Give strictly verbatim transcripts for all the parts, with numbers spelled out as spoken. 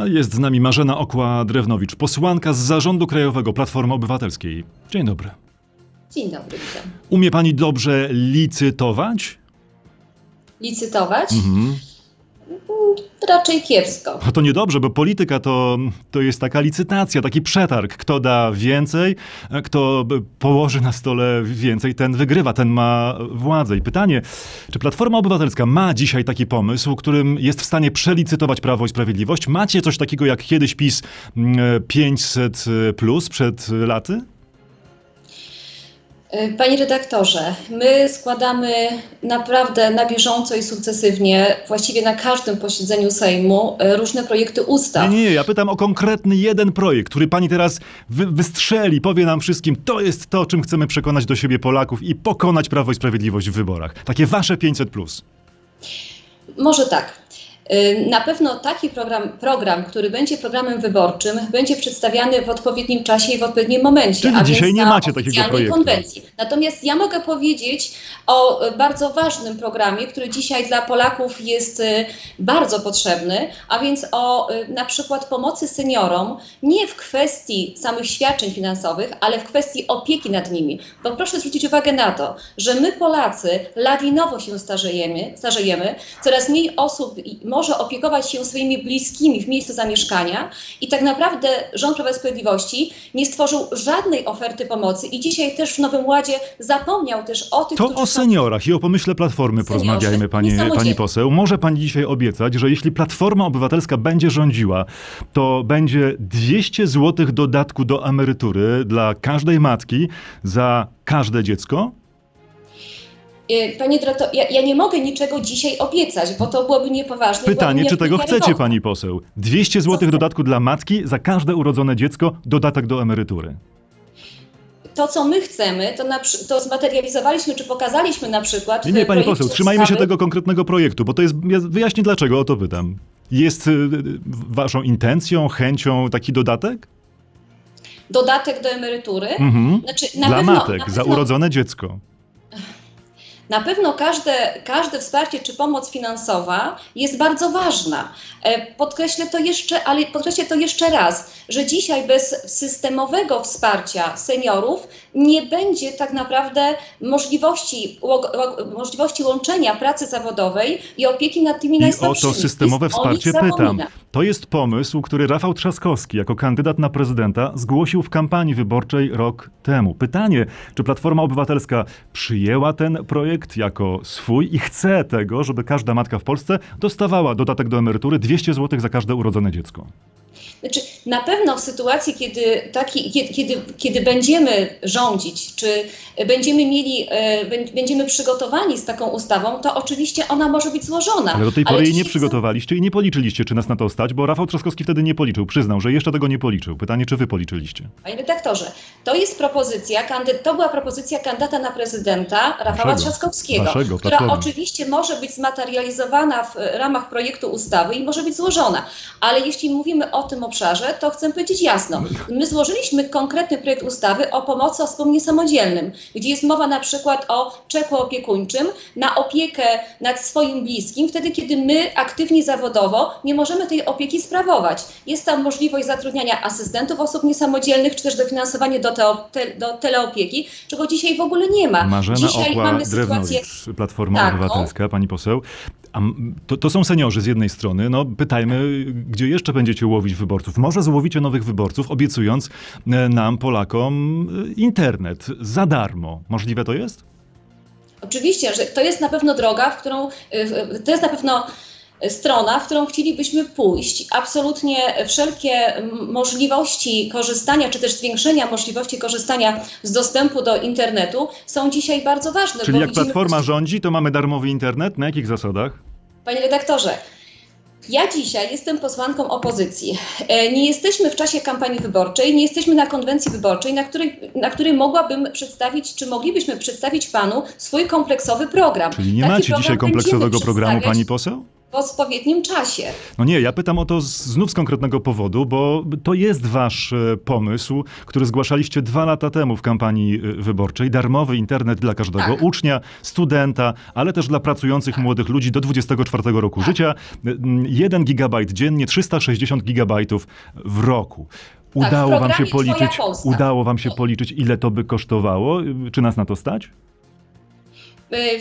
A jest z nami Marzena Okła-Drewnowicz, posłanka z Zarządu Krajowego Platformy Obywatelskiej. Dzień dobry. Dzień dobry, witam. Umie pani dobrze licytować? Licytować? Mhm. Raczej kiepsko. A to niedobrze, bo polityka to, to jest taka licytacja, taki przetarg. Kto da więcej, kto położy na stole więcej, ten wygrywa, ten ma władzę. I pytanie, czy Platforma Obywatelska ma dzisiaj taki pomysł, którym jest w stanie przelicytować Prawo i Sprawiedliwość? Macie coś takiego jak kiedyś PiS pięćset plus przed laty? Panie redaktorze, my składamy naprawdę na bieżąco i sukcesywnie, właściwie na każdym posiedzeniu Sejmu, różne projekty ustaw. Nie, nie, ja pytam o konkretny jeden projekt, który pani teraz wy wystrzeli, powie nam wszystkim, to jest to, czym chcemy przekonać do siebie Polaków i pokonać Prawo i Sprawiedliwość w wyborach. Takie wasze pięćset plus. Może tak. Na pewno taki program, program, który będzie programem wyborczym, będzie przedstawiany w odpowiednim czasie i w odpowiednim momencie. Czyli a dzisiaj więc nie macie takiego projektu. Konwencji. Natomiast ja mogę powiedzieć o bardzo ważnym programie, który dzisiaj dla Polaków jest bardzo potrzebny, a więc o na przykład pomocy seniorom, nie w kwestii samych świadczeń finansowych, ale w kwestii opieki nad nimi. Bo proszę zwrócić uwagę na to, że my Polacy lawinowo się starzejemy, starzejemy coraz mniej osób może opiekować się swoimi bliskimi w miejscu zamieszkania i tak naprawdę rząd Prawa i Sprawiedliwości nie stworzył żadnej oferty pomocy i dzisiaj też w Nowym Ładzie zapomniał też o tych, to którzy... To o seniorach i o pomyśle Platformy seniorzy, porozmadziajmy, pani, pani poseł. Może pani dzisiaj obiecać, że jeśli Platforma Obywatelska będzie rządziła, to będzie dwieście złotych dodatku do emerytury dla każdej matki za każde dziecko? Panie dyrektor, ja, ja nie mogę niczego dzisiaj obiecać, bo to byłoby niepoważne. Pytanie, czy tego chcecie, pani poseł? dwieście złotych dodatku dla matki za każde urodzone dziecko, dodatek do emerytury. To, co my chcemy, to, na, to zmaterializowaliśmy, czy pokazaliśmy na przykład... Nie, nie, pani poseł, trzymajmy się tego konkretnego projektu, bo to jest... Ja wyjaśnię, dlaczego o to pytam. Jest y, waszą intencją, chęcią taki dodatek? Dodatek do emerytury? Mhm. Znaczy, na dla pewno, matek, na pewno... za urodzone dziecko. Na pewno każde, każde wsparcie czy pomoc finansowa jest bardzo ważna. Podkreślę to jeszcze, ale podkreślę to jeszcze raz, że dzisiaj bez systemowego wsparcia seniorów nie będzie tak naprawdę możliwości, możliwości łączenia pracy zawodowej i opieki nad tymi najsłabszymi. O to systemowe wsparcie pytam. To jest pomysł, który Rafał Trzaskowski jako kandydat na prezydenta zgłosił w kampanii wyborczej rok temu. Pytanie, czy Platforma Obywatelska przyjęła ten projekt jako swój i chce tego, żeby każda matka w Polsce dostawała dodatek do emerytury dwieście złotych za każde urodzone dziecko. Znaczy, na pewno w sytuacji, kiedy, taki, kiedy, kiedy, kiedy będziemy rządzić, czy będziemy mieli, e, będziemy przygotowani z taką ustawą, to oczywiście ona może być złożona. Ale do tej pory jej nie przygotowaliście i nie policzyliście, czy nas na to stać, bo Rafał Trzaskowski wtedy nie policzył. Przyznał, że jeszcze tego nie policzył. Pytanie, czy wy policzyliście? Panie redaktorze, to jest propozycja, to była propozycja kandydata na prezydenta Rafała Trzaskowskiego, Waszego, która Platformy. Oczywiście może być zmaterializowana w ramach projektu ustawy i może być złożona. Ale jeśli mówimy o tym obszarze, to chcę powiedzieć jasno. My złożyliśmy konkretny projekt ustawy o pomocy osobom niesamodzielnym, gdzie jest mowa na przykład o czeku opiekuńczym na opiekę nad swoim bliskim, wtedy kiedy my aktywnie zawodowo nie możemy tej opieki sprawować. Jest tam możliwość zatrudniania asystentów osób niesamodzielnych, czy też dofinansowanie do, teo, te, do teleopieki, czego dzisiaj w ogóle nie ma. Marzena dzisiaj mamy sytuację Platforma taką. Obywatelska, pani poseł. A to, to są seniorzy z jednej strony. No, pytajmy, gdzie jeszcze będziecie łowić wyborców. Może złowicie nowych wyborców, obiecując nam, Polakom, internet za darmo. Możliwe to jest? Oczywiście, że to jest na pewno droga, w którą... To jest na pewno... strona, w którą chcielibyśmy pójść. Absolutnie wszelkie możliwości korzystania, czy też zwiększenia możliwości korzystania z dostępu do internetu są dzisiaj bardzo ważne. Czyli bo jak widzimy... Platforma rządzi, to mamy darmowy internet? Na jakich zasadach? Panie redaktorze, ja dzisiaj jestem posłanką opozycji. Nie jesteśmy w czasie kampanii wyborczej, nie jesteśmy na konwencji wyborczej, na której, na której mogłabym przedstawić, czy moglibyśmy przedstawić panu swój kompleksowy program. Czyli nie Taki macie dzisiaj kompleksowego programu, pani poseł? w odpowiednim czasie. No nie, ja pytam o to znów z konkretnego powodu, bo to jest wasz pomysł, który zgłaszaliście dwa lata temu w kampanii wyborczej. Darmowy internet dla każdego, tak, ucznia, studenta, ale też dla pracujących, tak, młodych ludzi do dwudziestego czwartego roku, tak, życia. jeden gigabajt dziennie, trzysta sześćdziesiąt gigabajtów w roku. Udało, tak, wam się policzyć, udało wam się policzyć, ile to by kosztowało? Czy nas na to stać?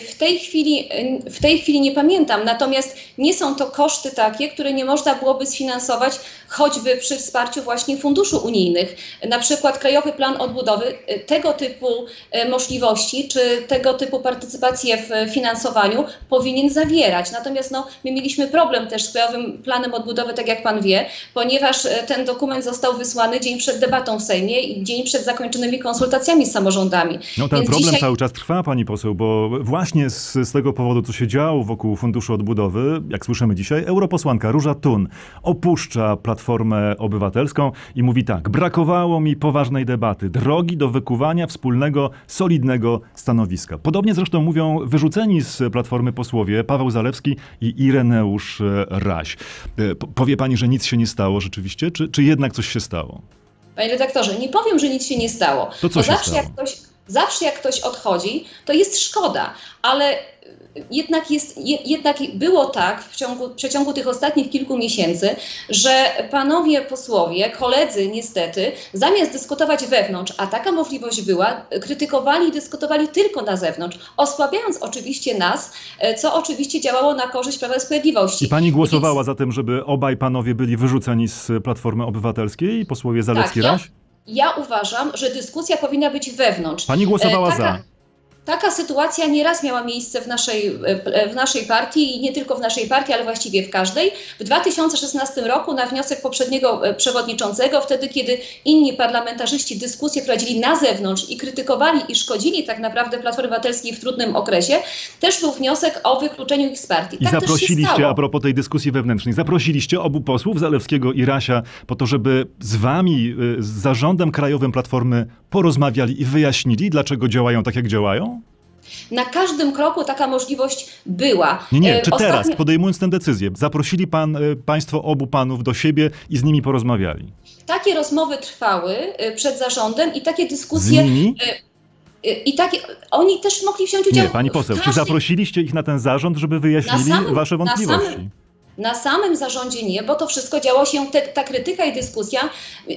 W tej chwili, w tej chwili nie pamiętam, natomiast nie są to koszty takie, które nie można byłoby sfinansować choćby przy wsparciu właśnie funduszy unijnych. Na przykład Krajowy Plan Odbudowy tego typu możliwości czy tego typu partycypację w finansowaniu powinien zawierać. Natomiast no, my mieliśmy problem też z Krajowym Planem Odbudowy, tak jak pan wie, ponieważ ten dokument został wysłany dzień przed debatą w Sejmie i dzień przed zakończonymi konsultacjami z samorządami. No ten Więc problem dzisiaj... cały czas trwa, pani poseł, bo właśnie z, z tego powodu, co się działo wokół Funduszu Odbudowy, jak słyszymy dzisiaj, europosłanka Róża Thun opuszcza Platformę Obywatelską i mówi tak: brakowało mi poważnej debaty, drogi do wykuwania wspólnego, solidnego stanowiska. Podobnie zresztą mówią wyrzuceni z Platformy posłowie Paweł Zalewski i Ireneusz Raś. Powie pani, że nic się nie stało rzeczywiście, czy, czy jednak coś się stało? Panie redaktorze, nie powiem, że nic się nie stało. To co się stało? Jak ktoś... Zawsze jak ktoś odchodzi, to jest szkoda, ale jednak, jest, jednak było tak w ciągu, w przeciągu tych ostatnich kilku miesięcy, że panowie posłowie, koledzy niestety, zamiast dyskutować wewnątrz, a taka możliwość była, krytykowali i dyskutowali tylko na zewnątrz, osłabiając oczywiście nas, co oczywiście działało na korzyść Prawa i Sprawiedliwości. I pani głosowała Więc... za tym, żeby obaj panowie byli wyrzuceni z Platformy Obywatelskiej, posłowie Zalewski-Raś? Tak, ja... Ja uważam, że dyskusja powinna być wewnątrz. Pani głosowała e, taka, za. Taka sytuacja nieraz miała miejsce w naszej, w naszej partii i nie tylko w naszej partii, ale właściwie w każdej. W dwa tysiące szesnastym roku na wniosek poprzedniego przewodniczącego, wtedy kiedy inni parlamentarzyści dyskusję prowadzili na zewnątrz i krytykowali i szkodzili tak naprawdę Platformie Obywatelskiej w trudnym okresie, też był wniosek o wykluczeniu ich z partii. I tak zaprosiliście, a propos tej dyskusji wewnętrznej, zaprosiliście obu posłów, Zalewskiego i Rasia, po to, żeby z wami, z zarządem krajowym Platformy porozmawiali i wyjaśnili, dlaczego działają tak, jak działają? Na każdym kroku taka możliwość była. Nie, nie, czy Ostatnie... teraz, podejmując tę decyzję, zaprosili pan, państwo obu panów do siebie i z nimi porozmawiali? Takie rozmowy trwały przed zarządem i takie dyskusje... Z nimi? I takie... Oni też mogli wziąć udział... Nie, pani poseł, każdym... czy zaprosiliście ich na ten zarząd, żeby wyjaśnili samym, wasze wątpliwości? Na samym... Na samym zarządzie nie, bo to wszystko działo się, te, ta krytyka i dyskusja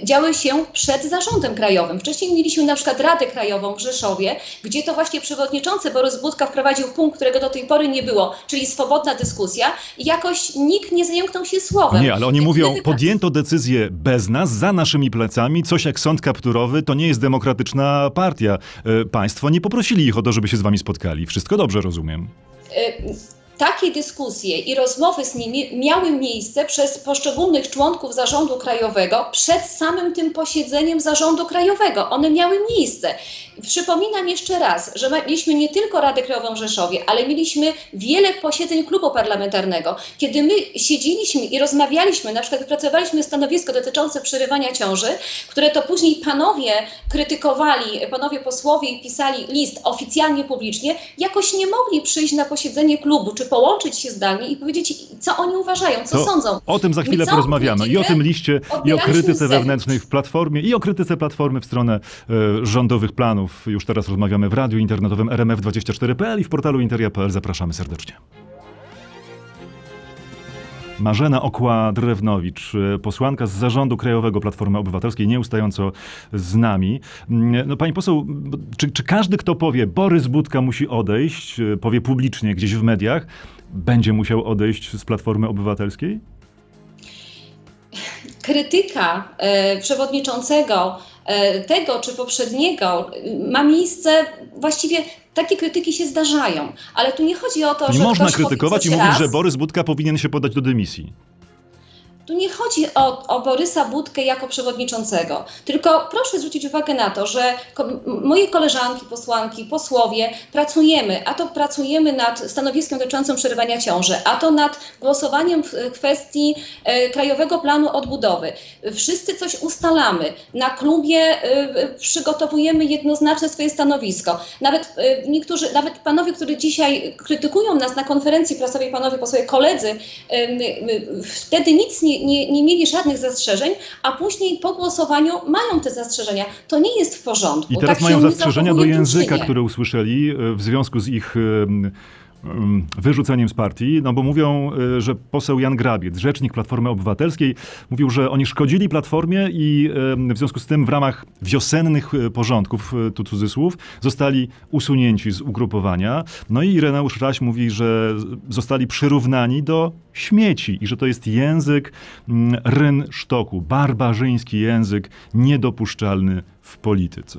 działy się przed zarządem krajowym. Wcześniej mieliśmy na przykład Radę Krajową w Rzeszowie, gdzie to właśnie przewodniczący Borys Budka wprowadził punkt, którego do tej pory nie było, czyli swobodna dyskusja i jakoś nikt nie zająknął się słowem. Nie, ale oni I mówią, podjęto decyzję bez nas, za naszymi plecami, coś jak sąd kapturowy, to nie jest demokratyczna partia. E, państwo nie poprosili ich o to, żeby się z wami spotkali. Wszystko dobrze rozumiem. E, Takie dyskusje i rozmowy z nimi miały miejsce przez poszczególnych członków zarządu krajowego przed samym tym posiedzeniem zarządu krajowego. One miały miejsce. Przypominam jeszcze raz, że mieliśmy nie tylko Radę Krajową w Rzeszowie, ale mieliśmy wiele posiedzeń klubu parlamentarnego. Kiedy my siedzieliśmy i rozmawialiśmy, na przykład wypracowaliśmy stanowisko dotyczące przerywania ciąży, które to później panowie krytykowali, panowie posłowie i pisali list oficjalnie, publicznie, jakoś nie mogli przyjść na posiedzenie klubu, czy połączyć się zdalnie i powiedzieć, co oni uważają, co to sądzą. O tym za chwilę porozmawiamy. I o tym liście, i o krytyce wewnętrznej w Platformie, i o krytyce Platformy w stronę y, rządowych planów. Już teraz rozmawiamy w radiu internetowym R M F dwadzieścia cztery kropka P L i w portalu interia kropka P L. Zapraszamy serdecznie. Marzena Okła-Drewnowicz, posłanka z Zarządu Krajowego Platformy Obywatelskiej, nieustająco z nami. No, pani poseł, czy, czy każdy, kto powie, Borys Budka musi odejść, powie publicznie gdzieś w mediach, będzie musiał odejść z Platformy Obywatelskiej? Krytyka y, przewodniczącego y, tego czy poprzedniego y, ma miejsce właściwie... Takie krytyki się zdarzają, ale tu nie chodzi o to, że... Nie można krytykować i mówić, że Borys Budka powinien się podać do dymisji. Tu nie chodzi o, o Borysa Budkę jako przewodniczącego, tylko proszę zwrócić uwagę na to, że ko moje koleżanki, posłanki, posłowie pracujemy, a to pracujemy nad stanowiskiem dotyczącym przerywania ciąży, a to nad głosowaniem w kwestii e, Krajowego Planu Odbudowy. Wszyscy coś ustalamy. Na klubie e, przygotowujemy jednoznaczne swoje stanowisko. Nawet e, niektórzy, nawet panowie, którzy dzisiaj krytykują nas na konferencji prasowej, panowie posłowie, koledzy, e, e, wtedy nic nie Nie, nie mieli żadnych zastrzeżeń, a później po głosowaniu mają te zastrzeżenia. To nie jest w porządku. I teraz tak mają zastrzeżenia do języka, czynie. które usłyszeli w związku z ich wyrzuceniem z partii, no bo mówią, że poseł Jan Grabiec, rzecznik Platformy Obywatelskiej, mówił, że oni szkodzili Platformie i w związku z tym w ramach wiosennych porządków, tu cudzysłów, zostali usunięci z ugrupowania. No i Ireneusz Raś mówi, że zostali przyrównani do śmieci i że to jest język rynsztoku, barbarzyński język niedopuszczalny w polityce.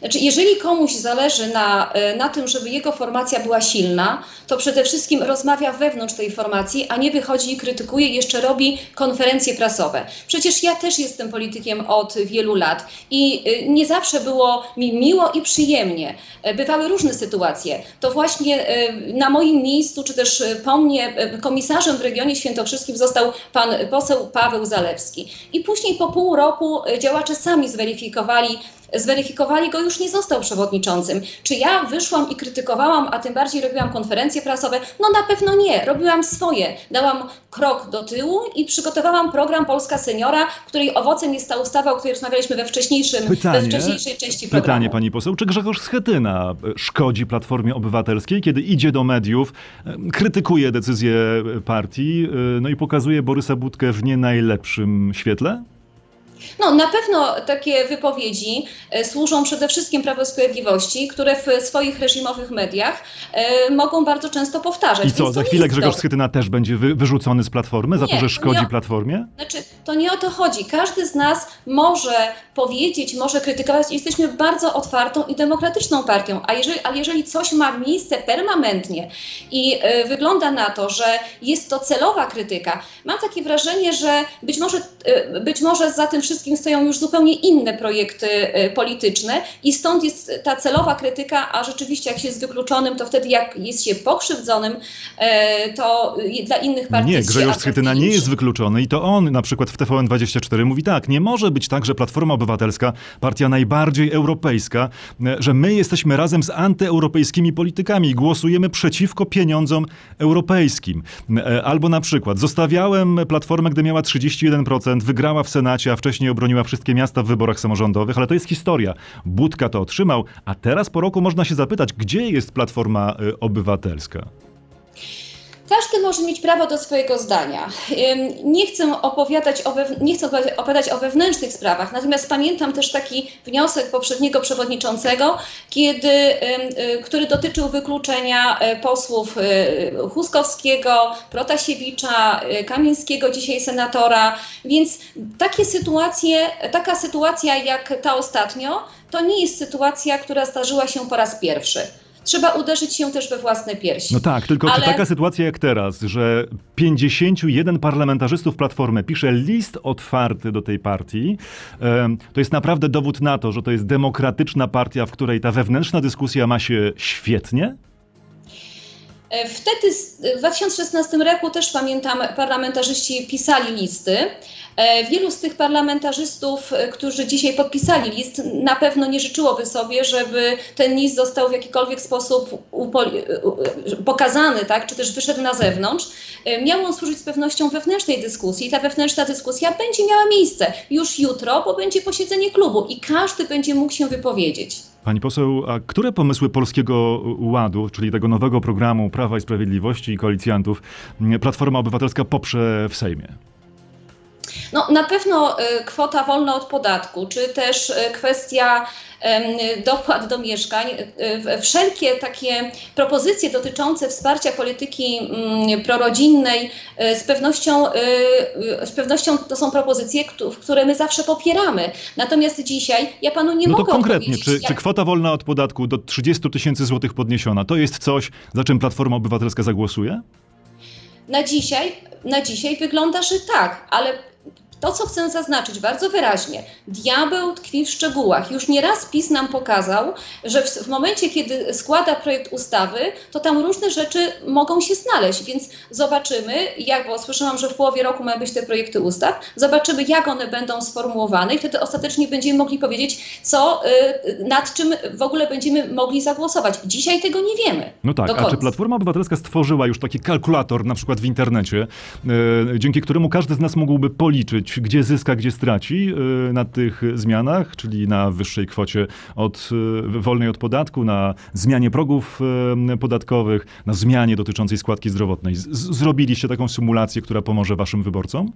Znaczy, jeżeli komuś zależy na, na tym, żeby jego formacja była silna, to przede wszystkim rozmawia wewnątrz tej formacji, a nie wychodzi i krytykuje, jeszcze robi konferencje prasowe. Przecież ja też jestem politykiem od wielu lat i nie zawsze było mi miło i przyjemnie. Bywały różne sytuacje. To właśnie na moim miejscu, czy też po mnie, komisarzem w regionie świętokrzyskim został pan poseł Paweł Zalewski. I później po pół roku działacze sami zweryfikowali, zweryfikowali go, już nie został przewodniczącym. Czy ja wyszłam i krytykowałam, a tym bardziej robiłam konferencje prasowe? No na pewno nie. Robiłam swoje. Dałam krok do tyłu i przygotowałam program Polska Seniora, której owocem jest ta ustawa, o której rozmawialiśmy we, wcześniejszym, pytanie, we wcześniejszej części programu. Pytanie, pani poseł, czy Grzegorz Schetyna szkodzi Platformie Obywatelskiej, kiedy idzie do mediów, krytykuje decyzję partii, no i pokazuje Borysa Budkę w nie najlepszym świetle? No, na pewno takie wypowiedzi e, służą przede wszystkim Prawu i Sprawiedliwości, które w swoich reżimowych mediach e, mogą bardzo często powtarzać. I co, za chwilę Grzegorz Schetyna też będzie wy, wyrzucony z Platformy za nie, to, że szkodzi to o, Platformie? Znaczy, to nie o to chodzi. Każdy z nas może powiedzieć, może krytykować. Jesteśmy bardzo otwartą i demokratyczną partią, a jeżeli, ale jeżeli coś ma miejsce permanentnie i e, wygląda na to, że jest to celowa krytyka, mam takie wrażenie, że być może, e, być może za tym wszystkim stoją już zupełnie inne projekty y, polityczne i stąd jest ta celowa krytyka, a rzeczywiście jak się jest wykluczonym, to wtedy jak jest się pokrzywdzonym, y, to y, dla innych partii... Nie, Grzegorz Schetyna nie jest wykluczony i to on na przykład w T V N dwadzieścia cztery mówi tak, nie może być tak, że Platforma Obywatelska, partia najbardziej europejska, że my jesteśmy razem z antyeuropejskimi politykami i głosujemy przeciwko pieniądzom europejskim. Albo na przykład zostawiałem Platformę, gdy miała trzydzieści jeden procent, wygrała w Senacie, a wcześniej nie obroniła wszystkie miasta w wyborach samorządowych, ale to jest historia. Budka to otrzymał, a teraz po roku można się zapytać, gdzie jest Platforma Obywatelska? Każdy może mieć prawo do swojego zdania. Nie chcę opowiadać o, wewn nie chcę opowiadać o wewnętrznych sprawach, natomiast pamiętam też taki wniosek poprzedniego przewodniczącego, kiedy, który dotyczył wykluczenia posłów Huskowskiego, Protasiewicza, Kamińskiego, dzisiaj senatora, więc takie sytuacje, taka sytuacja jak ta ostatnio, to nie jest sytuacja, która zdarzyła się po raz pierwszy. Trzeba uderzyć się też we własne piersi. No tak, tylko Ale... czy taka sytuacja jak teraz, że pięćdziesięciu jeden parlamentarzystów Platformy pisze list otwarty do tej partii, to jest naprawdę dowód na to, że to jest demokratyczna partia, w której ta wewnętrzna dyskusja ma się świetnie? Wtedy, w dwa tysiące szesnastym roku też pamiętam, parlamentarzyści pisali listy. Wielu z tych parlamentarzystów, którzy dzisiaj podpisali list, na pewno nie życzyłoby sobie, żeby ten list został w jakikolwiek sposób pokazany, tak, czy też wyszedł na zewnątrz. Miał on służyć z pewnością wewnętrznej dyskusji. Ta wewnętrzna dyskusja będzie miała miejsce już jutro, bo będzie posiedzenie klubu i każdy będzie mógł się wypowiedzieć. Pani poseł, a które pomysły Polskiego Ładu, czyli tego nowego programu Prawa i Sprawiedliwości i koalicjantów, Platforma Obywatelska poprze w Sejmie? No, na pewno y, kwota wolna od podatku, czy też y, kwestia dopłat do mieszkań. Wszelkie takie propozycje dotyczące wsparcia polityki prorodzinnej z pewnością, z pewnością to są propozycje, które my zawsze popieramy. Natomiast dzisiaj ja panu nie mogę odpowiedzieć. No to konkretnie, czy, czy kwota wolna od podatku do trzydziestu tysięcy złotych podniesiona, to jest coś, za czym Platforma Obywatelska zagłosuje? na dzisiaj, na dzisiaj wygląda, że tak, ale to, co chcę zaznaczyć bardzo wyraźnie, diabeł tkwi w szczegółach. Już nieraz PiS nam pokazał, że w, w momencie, kiedy składa projekt ustawy, to tam różne rzeczy mogą się znaleźć, więc zobaczymy, jak, bo słyszałam, że w połowie roku mają być te projekty ustaw, zobaczymy, jak one będą sformułowane i wtedy ostatecznie będziemy mogli powiedzieć, co, y, nad czym w ogóle będziemy mogli zagłosować. Dzisiaj tego nie wiemy. No tak, a czy Platforma Obywatelska stworzyła już taki kalkulator, na przykład w internecie, y, dzięki któremu każdy z nas mógłby policzyć, gdzie zyska, gdzie straci na tych zmianach, czyli na wyższej kwocie od, wolnej od podatku, na zmianie progów podatkowych, na zmianie dotyczącej składki zdrowotnej. Z zrobiliście taką symulację, która pomoże waszym wyborcom?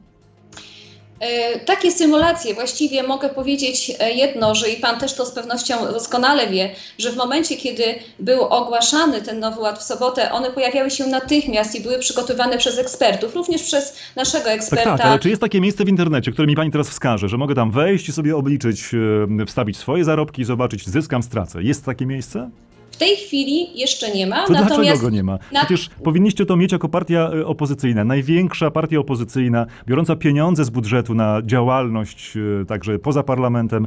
Takie symulacje, właściwie mogę powiedzieć jedno, że i pan też to z pewnością doskonale wie, że w momencie, kiedy był ogłaszany ten Nowy Ład w sobotę, one pojawiały się natychmiast i były przygotowane przez ekspertów, również przez naszego eksperta. Tak, tak, ale czy jest takie miejsce w internecie, które mi pani teraz wskaże, że mogę tam wejść i sobie obliczyć, wstawić swoje zarobki i zobaczyć, zyskam, stracę. Jest takie miejsce? W tej chwili jeszcze nie ma. To natomiast dlaczego go nie ma? Przecież na... powinniście to mieć jako partia opozycyjna. Największa partia opozycyjna, biorąca pieniądze z budżetu na działalność, także poza parlamentem,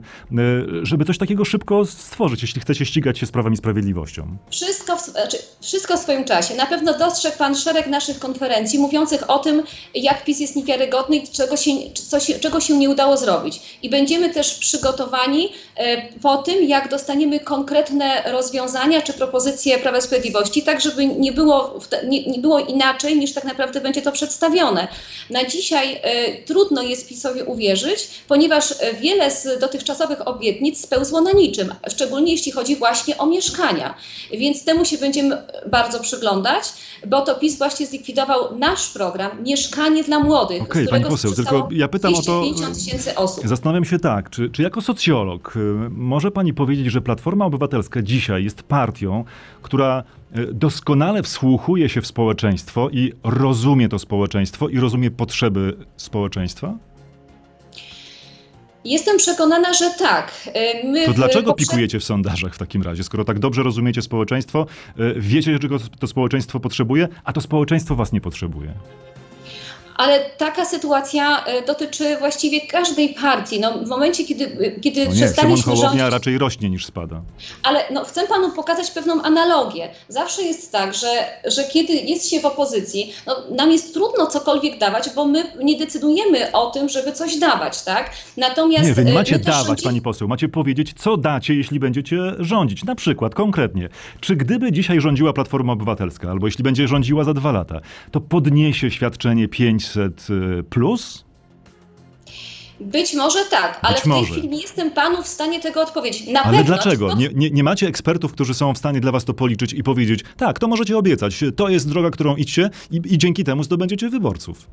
żeby coś takiego szybko stworzyć, jeśli chcecie ścigać się z Prawem i Sprawiedliwością. Wszystko w, znaczy, wszystko w swoim czasie. Na pewno dostrzegł pan szereg naszych konferencji mówiących o tym, jak PiS jest niewiarygodny i czego się, co się, czego się nie udało zrobić. I będziemy też przygotowani po tym, jak dostaniemy konkretne rozwiązania czy propozycje Prawa i Sprawiedliwości, tak żeby nie było, nie, nie było inaczej, niż tak naprawdę będzie to przedstawione. Na dzisiaj y, trudno jest PiS-owi uwierzyć, ponieważ wiele z dotychczasowych obietnic spełzło na niczym, szczególnie jeśli chodzi właśnie o mieszkania. Więc temu się będziemy bardzo przyglądać, bo to PiS właśnie zlikwidował nasz program Mieszkanie dla Młodych, okay, z którego pani poseł, tylko ja pytam o to, dwieście pięćdziesiąt tysięcy osób. Zastanawiam się tak, czy, czy jako socjolog y, może pani powiedzieć, że Platforma Obywatelska dzisiaj jest partią, która doskonale wsłuchuje się w społeczeństwo i rozumie to społeczeństwo i rozumie potrzeby społeczeństwa? Jestem przekonana, że tak. My to dlaczego poprze... pikujecie w sondażach w takim razie, skoro tak dobrze rozumiecie społeczeństwo, wiecie, czego to społeczeństwo potrzebuje, a to społeczeństwo was nie potrzebuje? Ale taka sytuacja dotyczy właściwie każdej partii. No, w momencie, kiedy, kiedy przestaliśmy rządzić... raczej rośnie niż spada. Ale no, chcę panu pokazać pewną analogię. Zawsze jest tak, że, że kiedy jest się w opozycji, no, nam jest trudno cokolwiek dawać, bo my nie decydujemy o tym, żeby coś dawać, tak? Natomiast... Nie, wy nie macie dawać, rządzi... pani poseł. Macie powiedzieć, co dacie, jeśli będziecie rządzić. Na przykład, konkretnie, czy gdyby dzisiaj rządziła Platforma Obywatelska, albo jeśli będzie rządziła za dwa lata, to podniesie świadczenie pięć plus? Być może tak, ale Być w tej może. chwili nie jestem panu w stanie tego odpowiedzieć. Na ale pewno, dlaczego? To... Nie, nie, nie macie ekspertów, którzy są w stanie dla was to policzyć i powiedzieć, tak, to możecie obiecać, to jest droga, którą idźcie i, i dzięki temu zdobędziecie wyborców.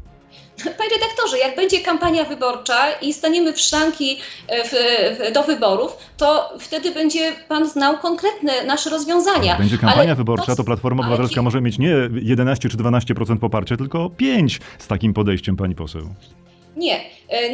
Panie redaktorze, jak będzie kampania wyborcza i staniemy w szranki w, w, do wyborów, to wtedy będzie pan znał konkretne nasze rozwiązania. Jak będzie kampania ale wyborcza, to, to Platforma Obywatelska ale... może mieć nie jedenaście czy dwanaście procent poparcia, tylko pięć z takim podejściem, pani poseł. Nie.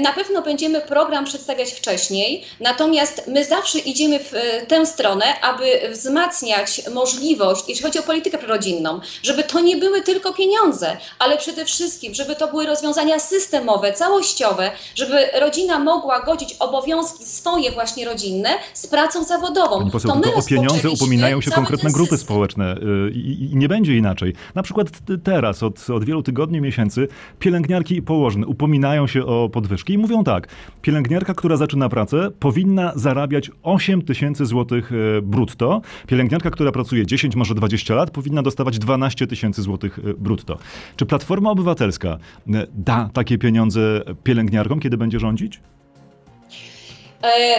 Na pewno będziemy program przedstawiać wcześniej, natomiast my zawsze idziemy w tę stronę, aby wzmacniać możliwość, jeśli chodzi o politykę prorodzinną, żeby to nie były tylko pieniądze, ale przede wszystkim, żeby to były rozwiązania systemowe, całościowe, żeby rodzina mogła godzić obowiązki swoje właśnie rodzinne z pracą zawodową. Pani poseł, to my o pieniądze upominają się konkretne grupy społeczne i, i nie będzie inaczej. Na przykład teraz, od, od wielu tygodni, miesięcy, pielęgniarki i położne upominają się o podwyżki. I mówią tak, pielęgniarka, która zaczyna pracę, powinna zarabiać osiem tysięcy złotych brutto. Pielęgniarka, która pracuje dziesięć, może dwadzieścia lat, powinna dostawać dwanaście tysięcy złotych brutto. Czy Platforma Obywatelska da takie pieniądze pielęgniarkom, kiedy będzie rządzić?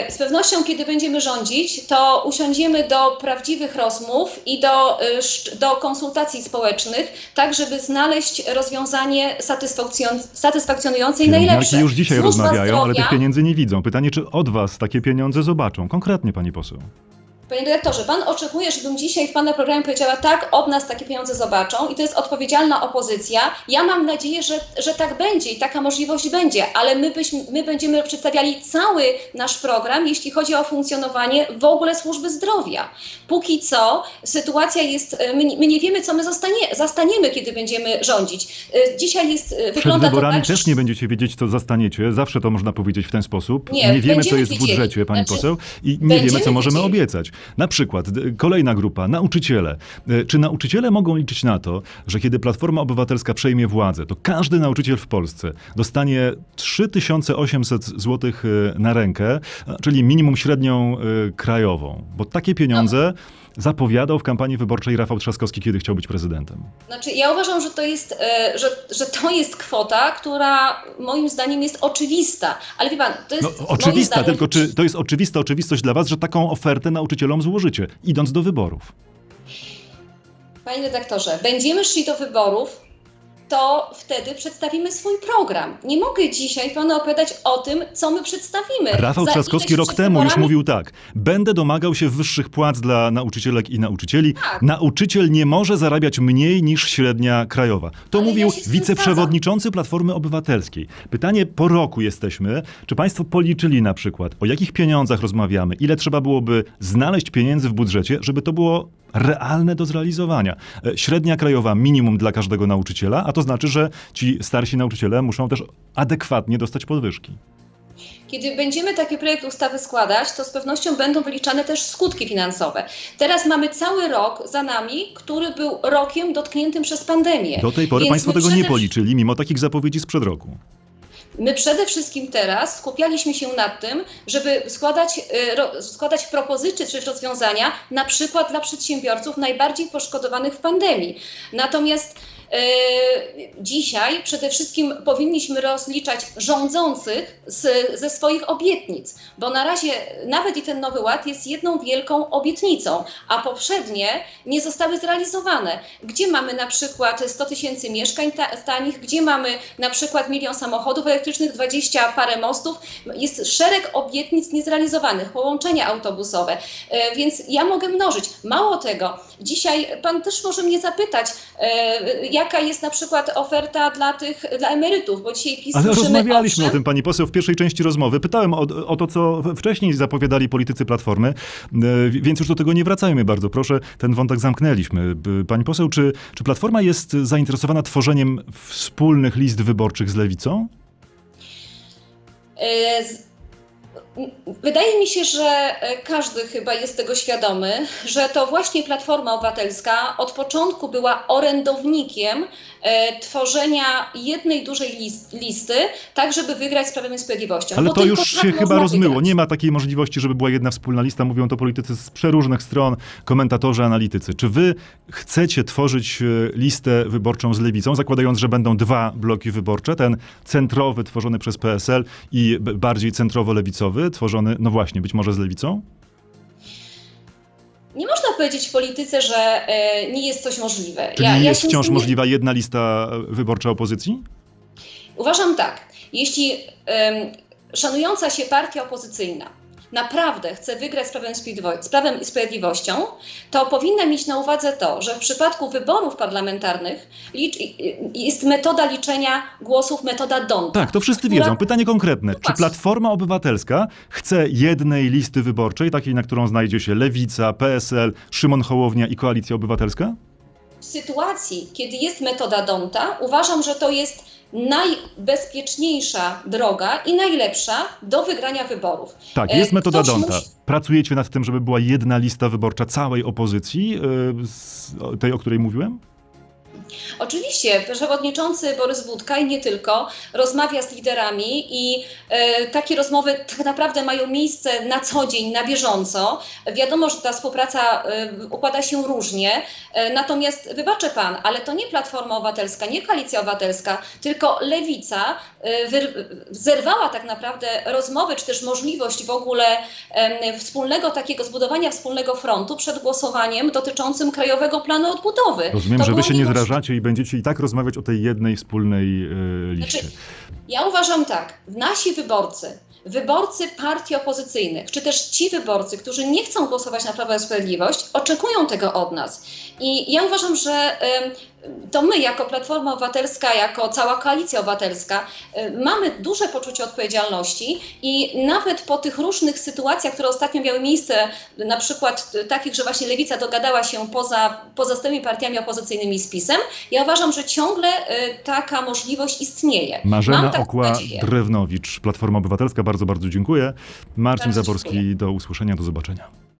Z pewnością, kiedy będziemy rządzić, to usiądziemy do prawdziwych rozmów i do, do konsultacji społecznych, tak żeby znaleźć rozwiązanie satysfakcjon satysfakcjonujące i najlepsze. Już dzisiaj Służba rozmawiają, zdrowia, ale tych pieniędzy nie widzą. Pytanie, czy od was takie pieniądze zobaczą? Konkretnie, pani poseł. Panie dyrektorze, pan oczekuje, żebym dzisiaj w pana programie powiedziała tak, od nas takie pieniądze zobaczą i to jest odpowiedzialna opozycja. Ja mam nadzieję, że, że tak będzie i taka możliwość będzie, ale my, byśmy, my będziemy przedstawiali cały nasz program, jeśli chodzi o funkcjonowanie w ogóle służby zdrowia. Póki co sytuacja jest, my, my nie wiemy, co my zostanie, zastaniemy, kiedy będziemy rządzić. Dzisiaj jest, wygląda to tak... Przed wyborami też nie będziecie wiedzieć, co zastaniecie. Zawsze to można powiedzieć w ten sposób. Nie, nie wiemy, co jest wiedzieli. w budżecie, pani znaczy, poseł, i nie wiemy, co możemy wiedzieli. obiecać. Na przykład kolejna grupa, nauczyciele. Czy nauczyciele mogą liczyć na to, że kiedy Platforma Obywatelska przejmie władzę, to każdy nauczyciel w Polsce dostanie trzy tysiące osiemset złotych na rękę, czyli minimum średnią krajową? Bo takie pieniądze zapowiadał w kampanii wyborczej Rafał Trzaskowski, kiedy chciał być prezydentem. Znaczy, ja uważam, że to jest, że, że to jest kwota, która moim zdaniem jest oczywista. Ale wie pan, to jest... No, oczywista, zdaniem... tylko czy to jest oczywista oczywistość dla was, że taką ofertę nauczycielom złożycie, idąc do wyborów? Panie redaktorze, będziemy szli do wyborów, to wtedy przedstawimy swój program. Nie mogę dzisiaj panu opowiadać o tym, co my przedstawimy. Rafał Za Trzaskowski rok temu już mówił tak. Będę domagał się wyższych płac dla nauczycielek i nauczycieli. Tak. Nauczyciel nie może zarabiać mniej niż średnia krajowa. To Ale mówił ja wiceprzewodniczący Platformy Obywatelskiej. Pytanie po roku jesteśmy. Czy państwo policzyli na przykład, o jakich pieniądzach rozmawiamy? Ile trzeba byłoby znaleźć pieniędzy w budżecie, żeby to było realne do zrealizowania? Średnia krajowa minimum dla każdego nauczyciela, a to znaczy, że ci starsi nauczyciele muszą też adekwatnie dostać podwyżki. Kiedy będziemy taki projekt ustawy składać, to z pewnością będą wyliczane też skutki finansowe. Teraz mamy cały rok za nami, który był rokiem dotkniętym przez pandemię. Do tej pory Więc państwo tego przede... nie policzyli, mimo takich zapowiedzi sprzed roku. My przede wszystkim teraz skupialiśmy się nad tym, żeby składać, ro, składać propozycje czy rozwiązania, na przykład dla przedsiębiorców najbardziej poszkodowanych w pandemii. Natomiast Yy, dzisiaj przede wszystkim powinniśmy rozliczać rządzących z, ze swoich obietnic, bo na razie nawet i ten Nowy Ład jest jedną wielką obietnicą, a poprzednie nie zostały zrealizowane. Gdzie mamy na przykład sto tysięcy mieszkań ta, tanich, gdzie mamy na przykład milion samochodów elektrycznych, dwadzieścia parę mostów, jest szereg obietnic niezrealizowanych, połączenia autobusowe, yy, więc ja mogę mnożyć. Mało tego, dzisiaj pan też może mnie zapytać, yy, jaka jest na przykład oferta dla tych, dla emerytów, bo dzisiaj PiS... Ale rozmawialiśmy o, o tym, pani poseł, w pierwszej części rozmowy. Pytałem o, o to, co wcześniej zapowiadali politycy Platformy, więc już do tego nie wracajmy, bardzo proszę. Ten wątek zamknęliśmy. Pani poseł, czy, czy Platforma jest zainteresowana tworzeniem wspólnych list wyborczych z Lewicą? E z Wydaje mi się, że każdy chyba jest tego świadomy, że to właśnie Platforma Obywatelska od początku była orędownikiem e, tworzenia jednej dużej list, listy, tak żeby wygrać z Prawem i Sprawiedliwością. Ale Bo to już się chyba rozmyło. Wygrać. Nie ma takiej możliwości, żeby była jedna wspólna lista. Mówią to politycy z przeróżnych stron, komentatorzy, analitycy. Czy wy chcecie tworzyć listę wyborczą z Lewicą, zakładając, że będą dwa bloki wyborcze? Ten centrowy tworzony przez P S L i bardziej centrowo-lewicowy, tworzony, no właśnie, być może z Lewicą? Nie można powiedzieć w polityce, że y, nie jest coś możliwe. Czyli ja, nie ja jest wciąż nie... możliwa jedna lista wyborcza opozycji? Uważam tak. Jeśli y, szanująca się partia opozycyjna naprawdę chce wygrać z Prawem, z Prawem i Sprawiedliwością, to powinna mieć na uwadze to, że w przypadku wyborów parlamentarnych licz, jest metoda liczenia głosów, metoda D'Hondta. Tak, to wszyscy która... wiedzą. Pytanie konkretne. No, czy Platforma Obywatelska chce jednej listy wyborczej, takiej, na którą znajdzie się Lewica, P S L, Szymon Hołownia i Koalicja Obywatelska? W sytuacji, kiedy jest metoda D'Hondta, uważam, że to jest najbezpieczniejsza droga i najlepsza do wygrania wyborów. Tak, jest metoda D'Hondta. Musi... Pracujecie nad tym, żeby była jedna lista wyborcza całej opozycji, tej, o której mówiłem? Oczywiście, przewodniczący Borys Budka i nie tylko rozmawia z liderami i e, takie rozmowy tak naprawdę mają miejsce na co dzień, na bieżąco. Wiadomo, że ta współpraca e, układa się różnie, e, natomiast wybaczy pan, ale to nie Platforma Obywatelska, nie Koalicja Obywatelska, tylko Lewica e, wy, zerwała tak naprawdę rozmowy, czy też możliwość w ogóle e, wspólnego takiego zbudowania wspólnego frontu przed głosowaniem dotyczącym Krajowego Planu Odbudowy. Rozumiem, to że wy się nie zrażacie i będziecie i tak rozmawiać o tej jednej wspólnej y, liście. Znaczy, ja uważam tak, nasi wyborcy, wyborcy partii opozycyjnych, czy też ci wyborcy, którzy nie chcą głosować na Prawo i Sprawiedliwość, oczekują tego od nas. I ja uważam, że to my jako Platforma Obywatelska, jako cała Koalicja Obywatelska mamy duże poczucie odpowiedzialności i nawet po tych różnych sytuacjach, które ostatnio miały miejsce, na przykład takich, że właśnie Lewica dogadała się poza pozostałymi partiami opozycyjnymi z PiS-em, ja uważam, że ciągle taka możliwość istnieje. Marzena Okła-Drewnowicz, Platforma Obywatelska, bardzo, bardzo dziękuję. Marcin Zaborski, do usłyszenia, do zobaczenia.